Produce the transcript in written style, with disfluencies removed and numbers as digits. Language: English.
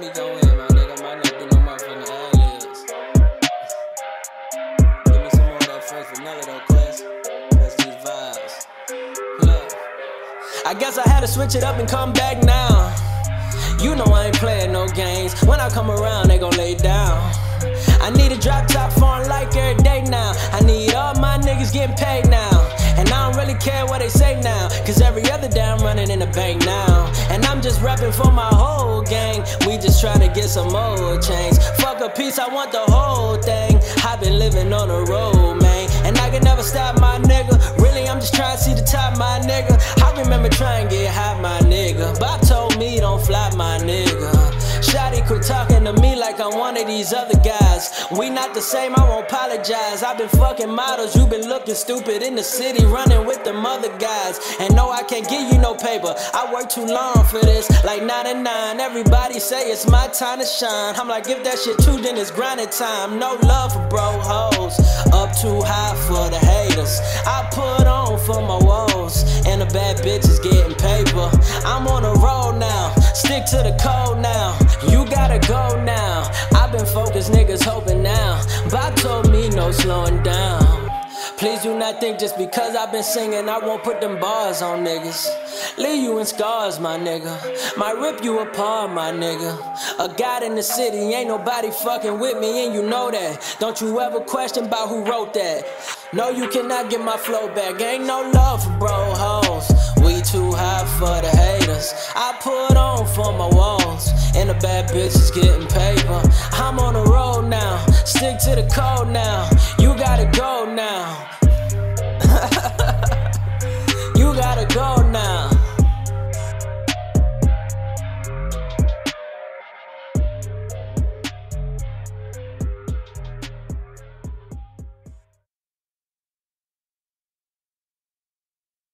me go in, my nigga. My neck do no motherfucking eyelids. Give me some more of that fresh vanilla though, cuz. That's these vibes. Look, I guess I had to switch it up and come back now. You know I ain't playing no games. When I come around, they gon' lay down. I need a drop top foreign like every day now. I need all my niggas getting paid now. And I don't really care what they say now, cause every other day I'm running in the bank now. And I'm just rapping for my whole gang. We just trying to get some more change. Fuck a piece, I want the whole thing. I've been living on the road, man. And I can never stop, my nigga. Really, I'm just trying to see the top, my nigga. I remember trying to get high, my nigga. Bob told me don't fly, my nigga. Shawty quit talking to me like I'm one of these other guys. We not the same, I won't apologize. I've been fucking models, you been looking stupid in the city, running with them other guys. And no, I can't give you no paper, I work too long for this. Like 9 to 9, everybody say it's my time to shine. I'm like, if that shit true, then it's grinding time. No love for bro hoes, up too high for the haters. I put on for my walls, and the bad bitches getting paper. I'm on a roll now, stick to the code now. You gotta go now. I've been focused, niggas hoping now. Bob told me no slowing down. Please do not think just because I've been singing I won't put them bars on niggas. Leave you in scars, my nigga. Might rip you apart, my nigga. A god in the city, ain't nobody fucking with me, and you know that. Don't you ever question about who wrote that. No, you cannot get my flow back. Ain't no love for bro hoes. We too high for the haters. I put on for my walls, and the bad bitches getting paper. I'm on the road now, stick to the code now. You gotta go now.